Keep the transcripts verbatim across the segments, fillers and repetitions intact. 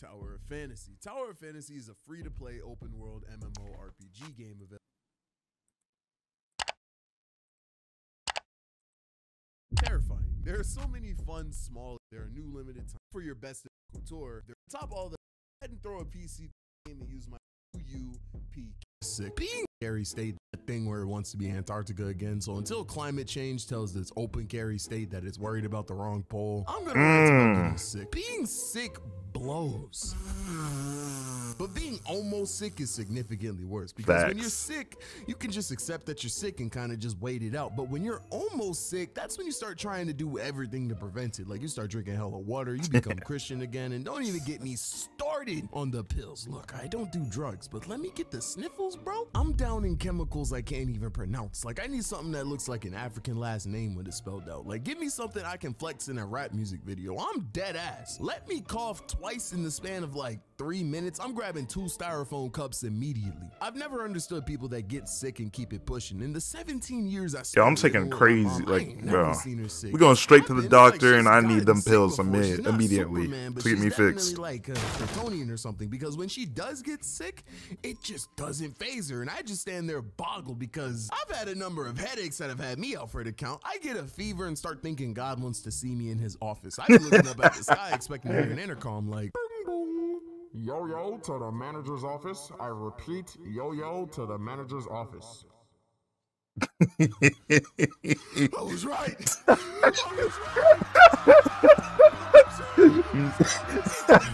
Tower of Fantasy. Tower of Fantasy is a free-to-play open-world MMORPG game available. Terrifying. There are so many fun, small. There are new limited time for your best couture. Top all the head and throw a P C game and use my U U P K six. Being carry state, that thing where it wants to be Antarctica again. So until climate change tells this open carry state that it's worried about the wrong pole, I'm gonna mm. be sick. Being sick blows, but being almost sick is significantly worse, because Facts. When you're sick, you can just accept that you're sick and kind of just wait it out. But when you're almost sick, that's when you start trying to do everything to prevent it. Like, you start drinking hella water, you become Christian again, and don't even get me started on the pills. Look, I don't do drugs, but let me get the sniffles, bro. I'm down in chemicals I can't even pronounce. Like, I need something that looks like an African last name when it's spelled out. Like, give me something I can flex in a rap music video. I'm dead ass. Let me cough twice in the span of like three minutes. I'm grabbing two styrofoam cups immediately. I've never understood people that get sick and keep it pushing. In the seventeen years I yeah, I'm taking crazy mom, like bro, we're going straight to the doctor, like, and I need them pills immediately Superman, to get me fixed, like uh, Kryptonian or something, because when she does get sick, it just doesn't phase her, and I just stand there boggled, because I've had a number of headaches that have had me out for an account. I get a fever and start thinking God wants to see me in his office. I be looking up at the sky expecting to hear an intercom like yo-yo to the manager's office. I repeat, yo-yo to the manager's office. I was right. I was right.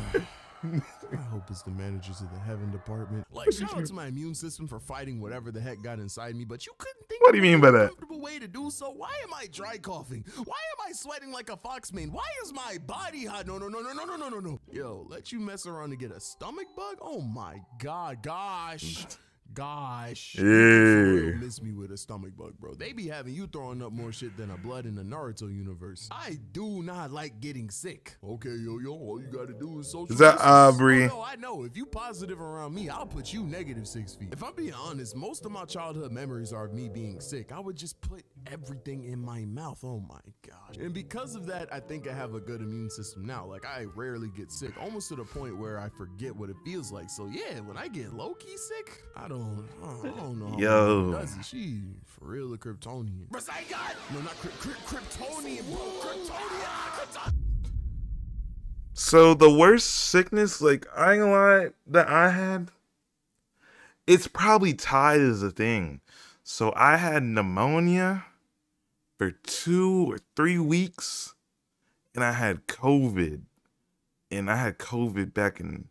I hope it's the managers of the heaven department. Like, shout out to my immune system for fighting whatever the heck got inside me, but you couldn't think what do you mean by that? Comfortable way to do so. Why am I dry coughing? Why am I sweating like a foxman? Why is my body hot? No, no, no, no, no, no, no, no, no. Yo, let you mess around to get a stomach bug? Oh my God, gosh. Gosh, yeah. Miss me with a stomach bug, bro. They be having you throwing up more shit than a blood in the Naruto universe. I do not like getting sick. Okay, yo, yo, all you gotta do is social. Is that Aubrey? Oh, no, I know. If you positive around me, I'll put you negative six feet. If I'm being honest, most of my childhood memories are of me being sick. I would just put everything in my mouth. Oh my gosh. And because of that, I think I have a good immune system now. Like, I rarely get sick, almost to the point where I forget what it feels like. So yeah, when I get low-key sick, I don't. Oh, I don't know. Yo, she for real a Kryptonian? No, not cri cri Kryptonian, bro. Kryptonian. So the worst sickness, like I ain't gonna lie, that I had, it's probably tied as a thing. So I had pneumonia for two or three weeks, and I had COVID, and I had COVID back in,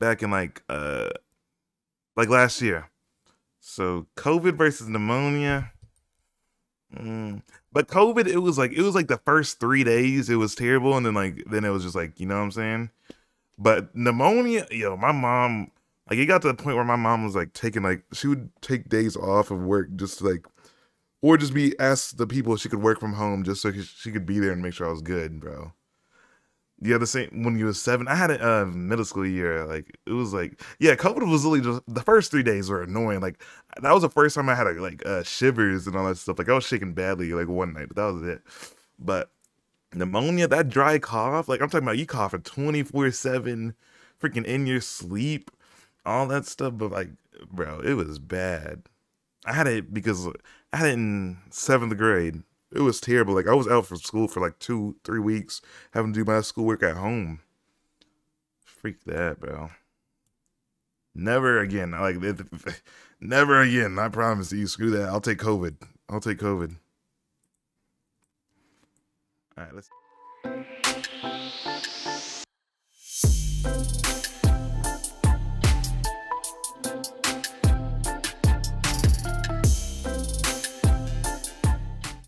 back in like uh. like last year. So COVID versus pneumonia. Mm. But COVID, it was like, it was like the first three days it was terrible. And then like, then it was just like, you know what I'm saying? But pneumonia, yo, my mom, like it got to the point where my mom was like taking like, she would take days off of work just to like, or just be asked the people if she could work from home just so she could be there and make sure I was good, bro. Yeah, the same when you was seven. I had a uh, middle school year. Like it was like, yeah, COVID was literally just the first three days were annoying. Like that was the first time I had like uh, shivers and all that stuff. Like I was shaking badly like one night, but that was it. But pneumonia, that dry cough, like I'm talking about, you cough for twenty-four seven, freaking in your sleep, all that stuff. But like, bro, it was bad. I had it because I had it in seventh grade. It was terrible. Like I was out from school for like two, three weeks, having to do my schoolwork at home. Freak that, bro. Never again. Like, never again. I promise you. Screw that. I'll take COVID. I'll take COVID. All right, let's.